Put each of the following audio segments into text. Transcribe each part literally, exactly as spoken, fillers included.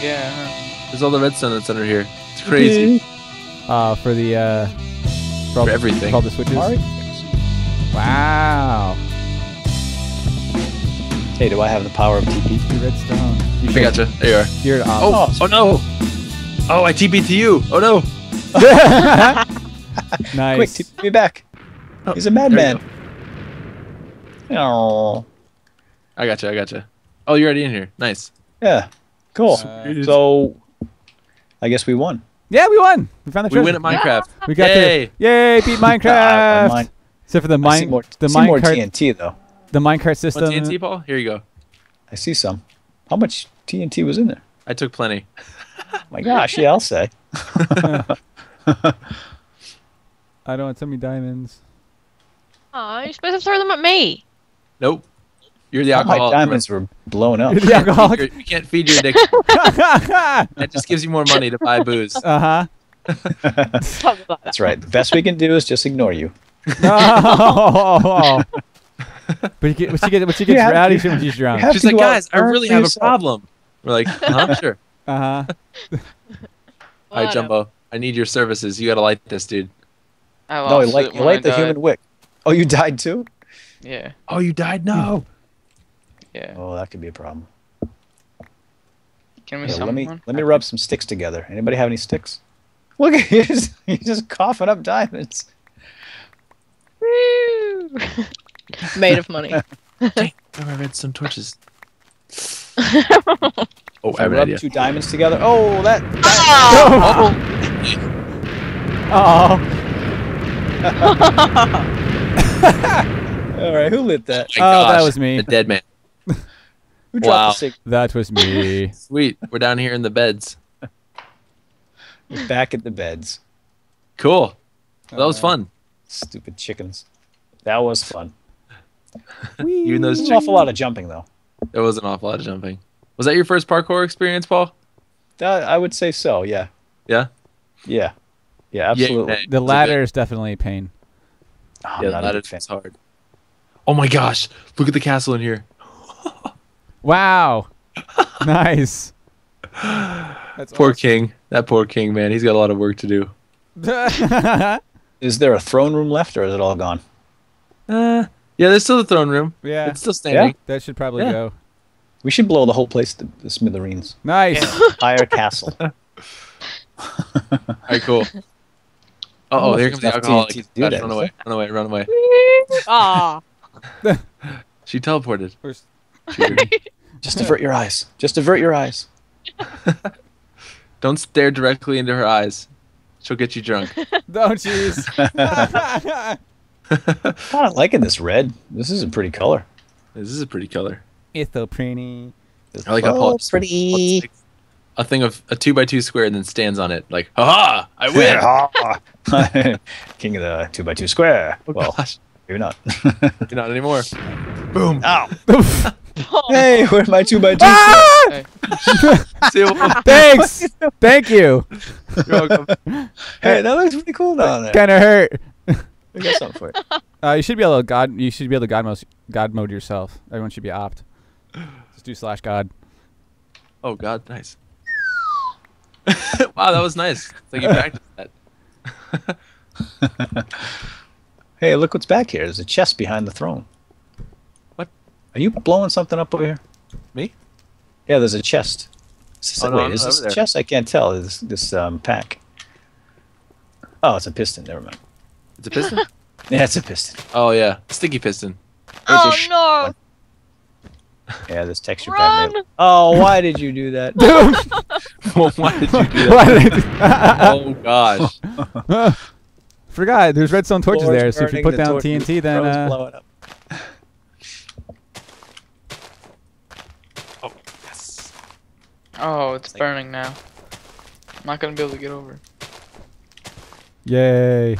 Yeah. There's all the redstone that's under here. It's crazy. Uh, for the, uh... For, all for the, everything. For all the switches. Wow. Hey, do I have the power of T P? The redstone. You I gotcha. There you are. You're oh, oh, no. Oh, I T P to you. Oh, no. Nice. Quick, T P me back. Oh, he's a madman. Oh. I gotcha, I gotcha. Oh, you're already in here. Nice. Yeah. Cool. Uh, so, I guess we won. Yeah, we won. We found the treasure. We win at Minecraft. Yeah. We got yay. The, yay, beat Minecraft. Nah, mine. Except for the mine, more, the minecart T N T though. The minecart system. What, T N T, Paul? Here you go. I see some. How much T N T was in there? I took plenty. My gosh, yeah, I'll say. I don't want so many diamonds. Aw, you're supposed to throw them at me. Nope. You're the alcoholic. Oh, my diamonds were blown up. You're the alcoholic. You can't feed your addiction. That just gives you more money to buy booze. Uh huh. That's right. The best we can do is just ignore you. No. But you get, when she gets, when she gets yeah, rowdy, she when she's drunk. She's like, guys, I really have yourself. a problem. We're like, uh-huh, sure. Uh huh. All right, Jumbo. I need your services. You gotta light this, dude. Oh, well, no, you light, light the died. human wick. Oh, you died too? Yeah. Oh, you died? No. Yeah. Oh, that could be a problem. Can we? Yeah, let me one? let me rub some sticks together. Anybody have any sticks? Look at you! Just, you're just coughing up diamonds. Woo! Made of money. Dang, I read some torches. Oh, I have an idea. Two diamonds together. Oh, that. that oh. Uh oh. All right, who lit that? Oh, oh that was me. The dead man. Who wow. The that was me. Sweet. We're down here in the beds. We're back at the beds. Cool. Well, that was right. fun. Stupid chickens. That was fun. Even those chickens. An awful lot of jumping, though. There was an awful lot of jumping. Was that your first parkour experience, Paul? Uh, I would say so, yeah. Yeah? Yeah. Yeah, absolutely. Yeah, the ladder is definitely a pain. Oh, yeah, the ladder is hard. Oh, my gosh. Look at the castle in here. Wow. Nice. That's poor awesome. King. That poor king, man. He's got a lot of work to do. Is there a throne room left, or is it all gone? Uh, yeah, there's still the throne room. Yeah. It's still standing. Yeah? That should probably yeah. go. We should blow the whole place to the smithereens. Nice. Entire castle. All right, cool. Uh-oh, here comes the alcoholic. Gosh, run away. Run away. Run away. Aw. She teleported. First. Just avert your eyes. Just avert your eyes. Don't stare directly into her eyes. She'll get you drunk. Oh, jeez. I'm kind of liking this red. This is a pretty color. This is a pretty color. It's so pretty. It's I like so how Paul pretty. Paul a thing of a two by two square and then stands on it like, ha ha, I win. King of the two by two square. Oh, well, gosh. Maybe not. Maybe not anymore. Boom. Ow. Hey, where's my two by two? Ah! Thanks. Thank you. You're welcome. Hey, that looks pretty cool down there. Kind of hurt. I got something for it. Uh, you should be able to god. You should be able to god mode, god mode yourself. Everyone should be opt. Just do slash god. Oh god, nice. Wow, that was nice. Thank you practiced that. Hey, look what's back here. There's a chest behind the throne. Are you blowing something up over here? Me? Yeah, there's a chest. Is this, oh, no, wait, is this a chest? I can't tell. This this um, pack. Oh, it's a piston. Never mind. It's a piston? Yeah, it's a piston. Oh, yeah. Sticky piston. Oh, no. Yeah, this texture pack. Made... Oh, why did you do that? Well, why did you do that? Oh, gosh. Forgot. There's redstone torches Lord's there, so if you put down T N T, then... Uh... blow it up. Oh, it's burning now. I'm not gonna be able to get over. Yay.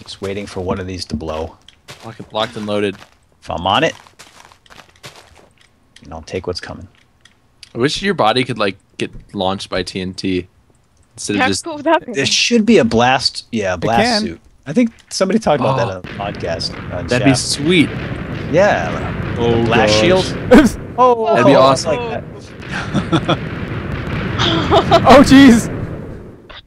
Just waiting for one of these to blow. Locked and loaded. If I'm on it, and I'll take what's coming. I wish your body could like get launched by T N T instead of just. Cool there should be a blast. Yeah, a blast suit. I think somebody talked about oh. that on a podcast. On That'd Shaft. be sweet. Yeah. Like, oh, blast gosh. shield. Oh, that'd be awesome. Like that. Oh, jeez!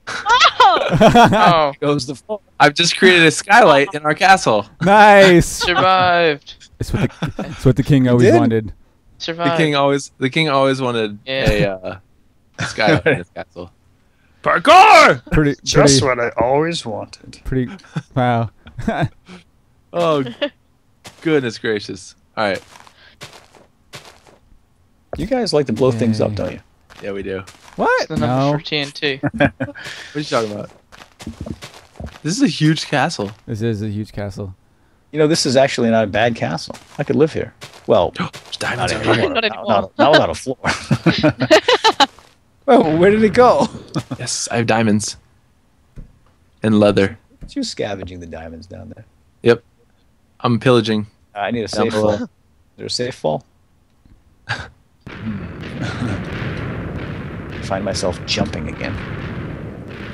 Oh! Goes the floor. I've just created a skylight in our castle. Nice! Survived! It's what the, it's what the king always wanted. Survived. The king always, the king always wanted yeah. a uh, skylight in his castle. Parkour! Pretty, just pretty, what I always wanted. Pretty, wow. Oh, goodness gracious. All right. You guys like to blow yeah. things up, don't you? Yeah, we do. What? The number no. for T N T. What are you talking about? This is a huge castle. This is a huge castle. You know, this is actually not a bad castle. I could live here. Well, there's diamonds not anymore. Not, anymore. Not, not without a floor. Well, where did it go? Yes, I have diamonds. And leather. You're scavenging the diamonds down there. Yep. I'm pillaging. Uh, I need a safe fall. Is there a safe fall? Find myself jumping again.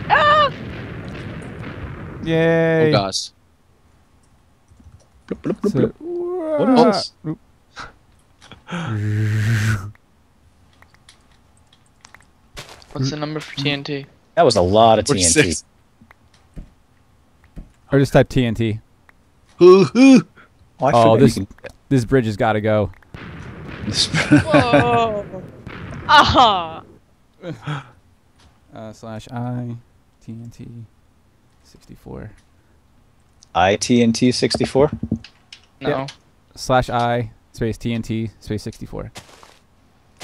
Ah! Yay! Oh gosh. Bloop, bloop, bloop, so, bloop. What else? What's the number for T N T? That was a lot of T N T. Or just type T N T. Oh, I oh this can... this bridge has got to go. Whoa! Aha! Uh, slash I T N T sixty-four. I T N T sixty-four? No. Yeah. Slash I space T N T space sixty-four.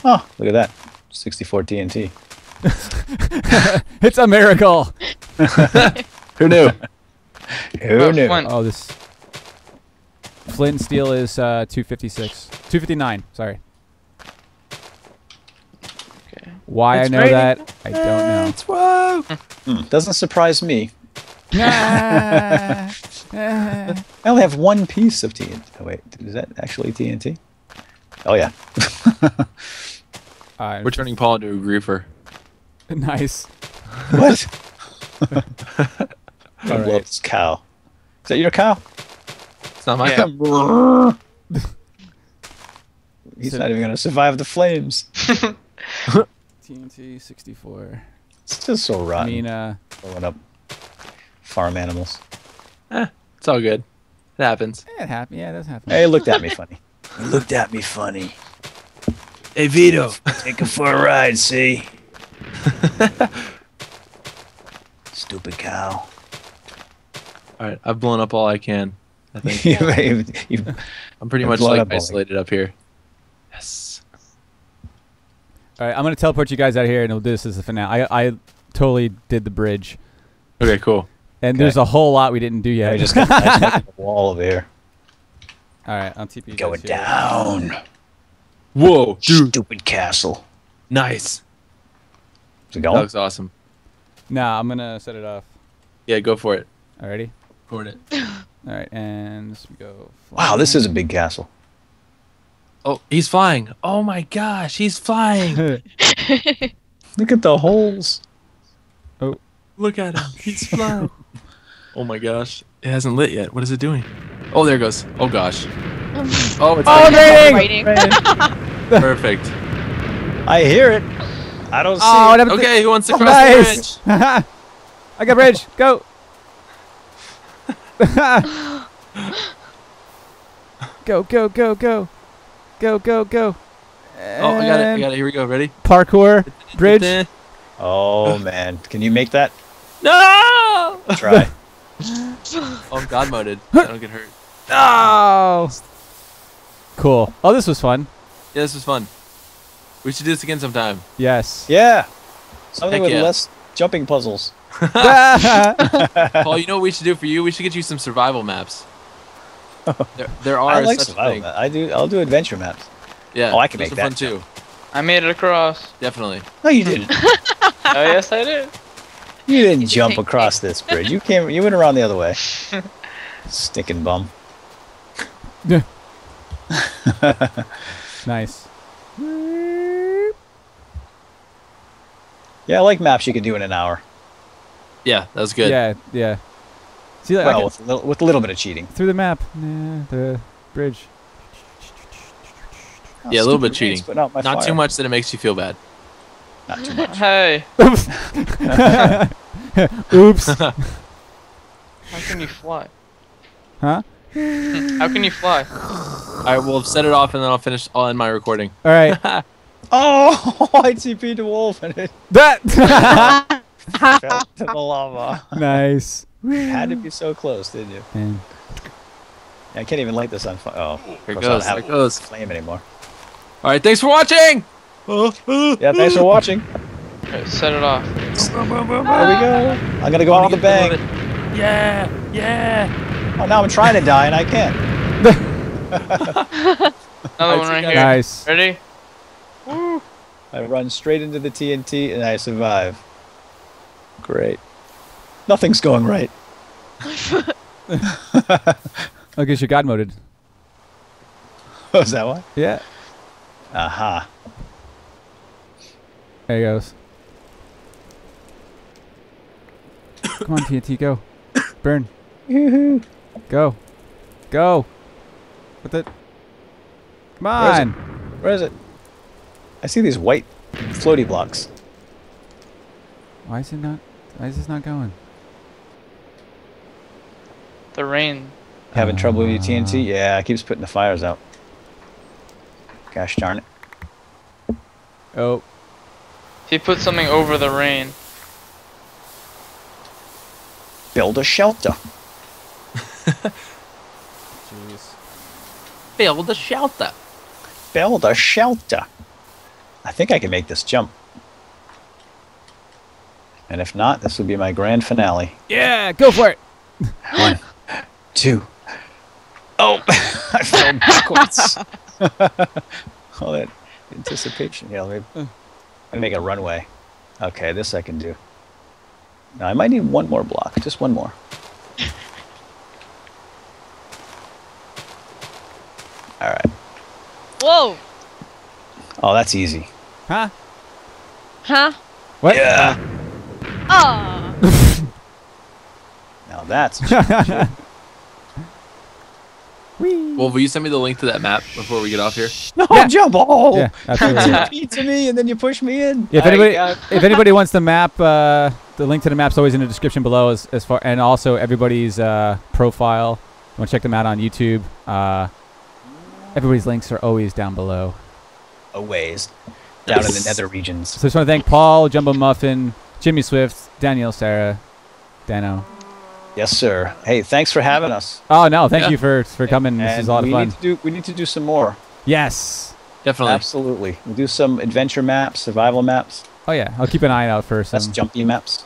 Oh, look at that. sixty-four T N T. It's a miracle! Who knew? Who oh, knew? Flint. Oh, this. Flint and steel is uh, two fifty-six. two fifty-nine, sorry. Why it's I know raining. That, I don't know. It's whoa. Mm, doesn't surprise me. I only have one piece of T N T. Oh, wait, is that actually T N T? Oh, yeah. uh, We're turning Paul into a griefer. Nice. What? I right. love this cow. Is that your cow? It's not my yeah. cow. He's so, not even going to survive the flames. T N T sixty-four. It's just so rotten. I mean, uh, blowing up farm animals. Eh, it's all good. It happens. Yeah, it happens. Yeah, it does happen. Hey, it looked at me funny. It looked at me funny. Hey, Vito, take him for a ride, see? Stupid cow. All right, I've blown up all I can. I think. you've, you've, I'm pretty much like up isolated up here. Yes. All right, I'm going to teleport you guys out of here, and we'll do this as the finale. I, I totally did the bridge. Okay, cool. And okay. there's a whole lot we didn't do yet. I just got the wall over here. All right, I'll T P you Going guys down. Here. Whoa. Dude. Stupid castle. Nice. Is it going? That looks awesome. Nah, I'm going to set it off. Yeah, go for it. Alrighty. Record it. All right, and this we go. Flying. Wow, this is a big castle. Oh, he's flying. Oh my gosh, he's flying. Look at the holes. Oh, look at him. He's flying. Oh my gosh. It hasn't lit yet. What is it doing? Oh, there it goes. Oh gosh. Oh, it's oh, raining. Perfect. I hear it. I don't see oh, it. Okay, who wants to oh, cross nice. The bridge? I got bridge. Go. Go, go, go, go. Go, go, go. And oh, I got it. I got it. Here we go. Ready? Parkour. Bridge. Oh, man. Can you make that? No! Try. Oh, I'm God moded. I don't get hurt. No! Cool. Oh, this was fun. Yeah, this was fun. We should do this again sometime. Yes. Yeah. Something Heck with yeah. less jumping puzzles. Paul, you know what we should do for you? We should get you some survival maps. There, there are I like such survival maps. I do. I'll do adventure maps. Yeah. Oh, I can make that fun too. I made it across. Definitely. No, you didn't. Oh, yes, I did. You didn't jump across this bridge. You came. You went around the other way. Stinking bum. Yeah. Nice. Yeah, I like maps you can do in an hour. Yeah, that was good. Yeah, yeah. See, like, well, with a, little, with a little bit of cheating. Through the map. Nah, the bridge. Oh, yeah, a little bit cheating. But not my not too much that it makes you feel bad. Not too much. Hey. Oops. Oops. How can you fly? Huh? How can you fly? Alright, we'll set it off and then I'll finish. I'll end my recording. Alright. Oh, I T P'd a wolf in it. That! Fell to the lava. Nice. Had to be so close, didn't you? Mm. I can't even light this on fire. Oh, here goes. I don't have it goes. Flame anymore. Alright, thanks for watching! Yeah, thanks for watching. Alright, set it off. There we go. I'm gonna go out with a bang. Yeah, yeah. Oh, now I'm trying to die and I can't. Another one right here. Nice. Ready? Woo. I run straight into the T N T and I survive. Great. Nothing's going right. I guess you god-moded. Oh, is that why? Yeah. Aha. Uh-huh. There he goes. Come on, T N T, go. Burn. Yoo-hoo. Go. Go. With it. Come on. Where is it? Where is it? I see these white floaty blocks. Why is it not? Why is this not going? The rain. Having uh, trouble with your T N T? Yeah, it keeps putting the fires out. Gosh darn it. Oh. He put something over the rain. Build a shelter. Jeez. Build a shelter. Build a shelter. I think I can make this jump. And if not, this will be my grand finale. Yeah, go for it. One, two. Oh, I fell backwards. All that anticipation. Yeah, let me make a runway. Okay, this I can do. Now I might need one more block. Just one more. All right. Whoa. Oh, that's easy. Huh? Huh? What? Yeah. Oh. Now that's. Well, will you send me the link to that map before we get off here? No, yeah. Jumbo! Yeah, absolutely. T P to me, and then you push me in. Yeah, if, anybody, if anybody wants the map, uh, the link to the map's always in the description below. As, as far and also everybody's uh, profile. You want to check them out on YouTube. Uh, everybody's links are always down below. Always down in the nether regions. So I just want to thank Paul, JumboMuffin, ChimneySwift, DannielleSarah, Dano. Yes, sir. Hey, thanks for having us. Oh no, thank yeah. you for for coming. And this is a lot of fun. Need to do, we need to do some more. Yes, definitely, absolutely. We'll do some adventure maps, survival maps. Oh yeah, I'll keep an eye out for some. That's jumpy maps.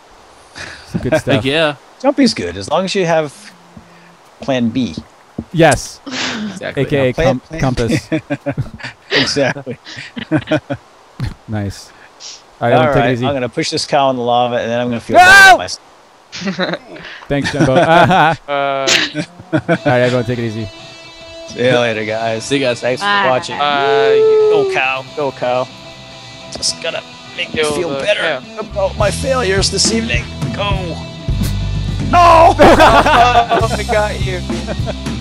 Some good stuff. Yeah, jumpy's good as long as you have Plan B. Yes, exactly. A K A no, plan, com plan compass. Exactly. Nice. All right, All right. Take it easy. I'm gonna push this cow in the lava, and then I'm gonna feel no! bad about myself. Thanks, Jumbo. uh, All right, everyone, take it easy. See you later, guys. See you guys. Thanks Bye. for watching. Bye. Go cow, go cow. Just gotta make me feel better yeah. about my failures this evening. Go. No! Oh, I got you.